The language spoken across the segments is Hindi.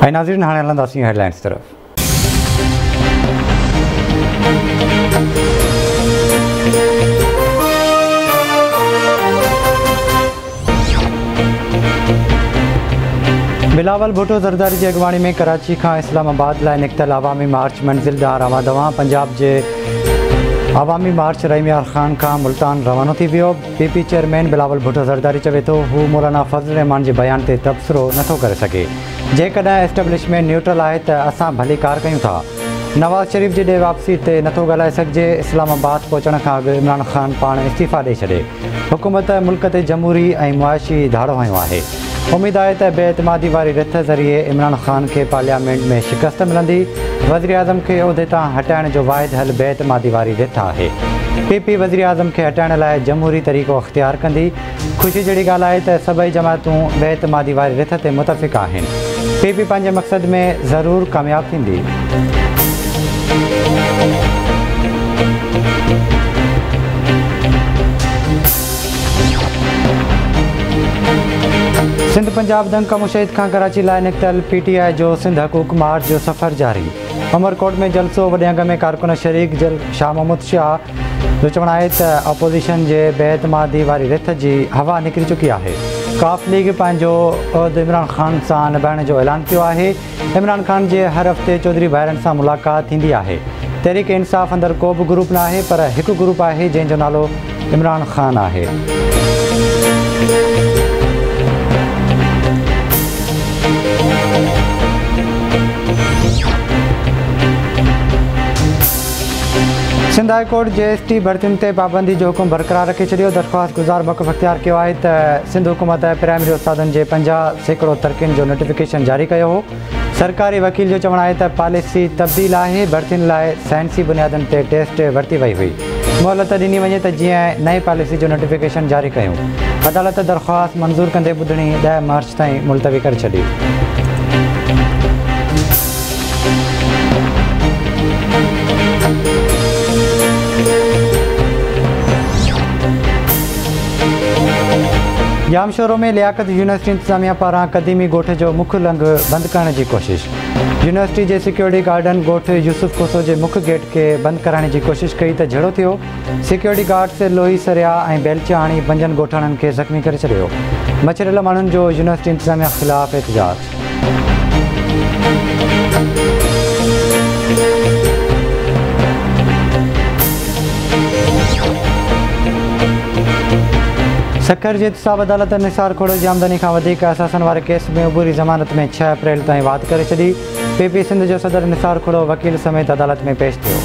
हाय नाज़रीन, हाणे हलंदासीं हेडलाइंस तरफ़। बिलावल भुट्टो ज़रदारी की अगवाणी में कराची का इस्लामाबाद लाइ निकतल अवामी मार्च मंजिल दार आवादवा। पंजाब के अवामी मार्च रहीम यार खान का मुल्तान रवानो थी वियो। पीपी चेयरमैन बिलावल भुट्टो ज़रदारी चवे तो हु मौलाना फजल रहमान के बयान से तबसरो नथो करे सके। जेकॾहिं एस्टेब्लिशमेंट न्यूट्रल है तो असां भली कार क्यों था। नवाज शरीफ के डे वापसी से नथो ॻाल्हाए सघिजे। इस्लामाबाद पहुचण का अग इमरान खान पान इस्तीफ़ा दे छॾे। हुकूमत मुल्क से जमहूरी और मुआशी धाड़ो हयो है। उम्मीद है तो बेएतमादी वाली रिथ जरिए इमरान खान के पार्लियामेंट में शिकस्त मिलंदी। वज़ीर आज़म के उहदे तां हटाइण जो वाहिद हल बेएतमादी वाली रिथ है। पीपी वज़ीर आज़म के हटाइण लाइ जमहूरी तरीक़ो अख्तियार कंदी। खुशी जड़ी ॻाल्हि आहे त सभई जमातूं बेएतमादी वाली रिथ ते मुतफ़िक़ आहिनि। पीपी पंहिंजे मक़सद में ज़रूर कामयाब थींदी। सिंध पंजाब दंग का मुशहिद खां कराची लाइ निकतल पीटीआई जो सिंध हकूक़ मार्च जो सफ़र जारी। उमरकोट में जलसो, वॾे अंग में कारकुन शरीक। शाह महमूद शाह जो चवणु आहे त अपोज़िशन जे बेएतमादी वारी रिथ जी हवा निकिरी चुकी आहे। काफ लीग पंहिंजो उहिदो इमरान खान सां निभाइण जो ऐलान कियो आहे। इमरान खान जे हर हफ़्ते चौधरी भाइरनि सां मुलाक़ात थींदी आहे। तहरीक इंसाफ़ अंदरि को बि ग्रुप न आहे, पर हिकु ग्रुप आहे जंहिंजो नालो इमरान खान आहे। Sindh high court J S T भर्तियुनि ते पाबंदी जो हुकुम बरक़रार रखी छॾियो। दरख़्वास्त गुज़ार मौक़फ़ अख़्तियार कयो आहे त सिंध हुकूमत प्राइमरी उस्तादनि जे 50% तर्कियुनि जो नोटिफिकेशन जारी कयो हो। सरकारी वकील जो चवणु आहे त पॉलिसी तब्दील आहे। भर्तियुनि लाइ साइंसी बुनियादनि ते टेस्ट वरिती वई हुई। मोहलत ॾिनी वञे त जीअं नई पॉलिसी जो नोटिफिकेशन जारी कयूं। अदालत दरख़्वास्त मंज़ूरु कंदे ॿुधणी 10 मार्च ताईं मुलतवी करे छॾी। जामशोरो में लियाकत यूनिवर्सिटी इंतज़ामिया पारां क़दीमी ॻोठ जो मुख्य लंघ बंदि करण की कोशिश। यूनिवर्सिटी के सिक्योरिटी गार्डन ॻोठ यूसुफ कोसो के मुख्य गेट के बंद कराने की कोशिश कई तो झड़ो थो। सिक्योरिटी गार्ड्स लोही सरिया और बेलचा हणी 5 ॻोठाणनि के ज़ख्मी करे छॾियो। मचरियल माण्हुनि जो यूनिवर्सिटी इंतज़ामिया ख़िलाफ़ एहतिजाज। सक्कर जी एहतसाब अदालत निसार खोड़ो की आमदनी का वधीक असासन वाले केस में अबूरी जमानत में 6 अप्रैल ताईं वाद करे छॾी। पीपी सिंध जो सदर निसार खोड़ो वकील समेत अदालत में पेश थियो।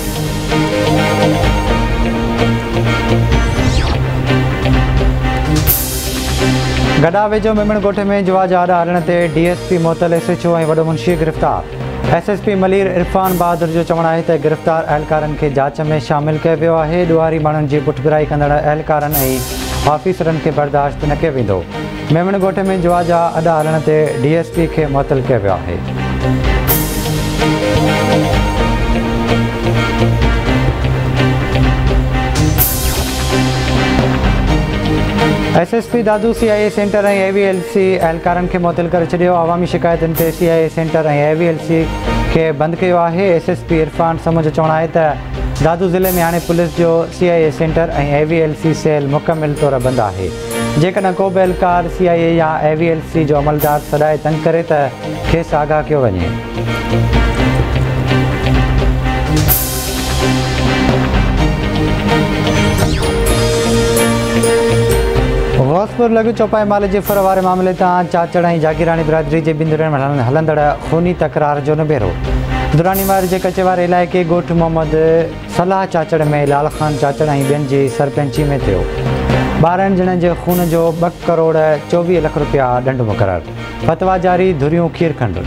गडा वेझो मेमण ॻोठ में जुआ जा आॾा हलण ते डीएसपी मोथल SHO ऐं वॾो मुंशी गिरफ़्तार। SSP मलीर इरफान बहादुर जो चवणु आहे त गिरफ़्तार अहलकारनि खे जांच में शामिल कयो वियो आहे। ॾुआरी माण्हुनि जी पुठिभराई कंदड़ अहलकारनि ऐं ऑफिसरनि खे बर्दाश्त न कयो वेंदो। मेमण ॻोठ में जुआ जा अॾा हलण ते DSP खे मुअतल कयो वियो आहे। SSP दादू CIA सेंटर ऐं AVLC अहलकारनि खे मुअतल करे छॾियो। अवामी शिकायतुनि ते CIA सेंटर ऐं AVLC खे बंदि कयो आहे। SSP इरफान समूह जो चवणु आहे त दादू ज़िले में हाणे पुलिस जो CIA सेंटर ऐं AVLC सेल मुकमिल तौर बंदि आहे। जेकॾहिं को बि अहलकार CIA या AVLC जो अमलदार सदाए तंग करे त खेसि आगाह कयो वञे। गौसपुर लॻु चौपाई माल जे फर वारे मामले तां चाचड़ ऐं जागीराणी बिरादरी जे ॿिंदुरनि में हलंदड़ खूनी तकरार जो निबेरो। दुरानीमार जे कचे वारे इलाइक़े ॻोठ मोहम्मद सलाह चाचड़ में लाल ख़ान चाचड़ ऐं ॿियनि जी सरपंची में थियो। 12 ॼणनि जे खून जो 2,24,00,000 रुपया दंड मुक़ररु। फतवा जारी, धुरियूं खीरखंड।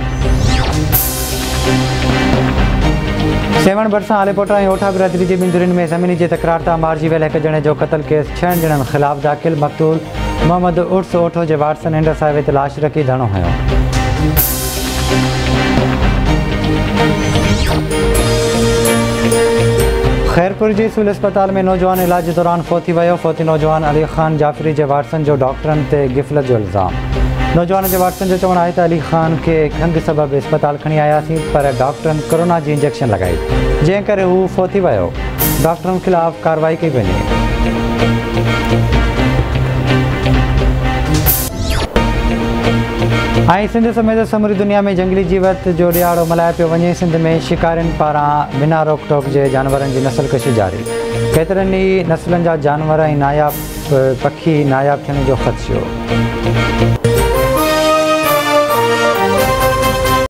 सेवण भरिसां आलेपोटा ऐं ओठा बिरादरी जी ॿिंदुरनि में ज़मीनी जे तकरार तां मारिजी वियल 1 ॼणे जो क़तल केस 6 ॼणनि ख़िलाफ़ दाख़िल। मक़तूल मोहम्मद उर्स ओठो जे वाटसन इंडस हाईवे ते लाश रखी धरणो हुयो। खैरपुर जी सिविल अस्पताल में नौजवान इलाज दौरान फ़ौती वियो। फ़ौती नौजवान अली ख़ान जाफ़री जे वाटसन जो डॉक्टरनि ते ग़फ़लत जो इल्ज़ाम। नौजवान जवाब जो चवण है अली खान के खंघ सबब अस्पताल खी आयासी पर डॉक्टर कोरोना की इंजेक्शन लगाई जैसे वो फोती वो डॉक्टर खिलाफ कार्रवाई कई वे। सिंध समेत समूरी दुनिया में जंगली जीवत जो ॾियारो मल्हाए पे वे। सिंध में शिकारिन पारा बिना रोक टोक के जानवर की नस्लकशी जारी। केतरन ही नस्लन जा जानवर नायाब पखी नायाब थियण जो ख़दशो।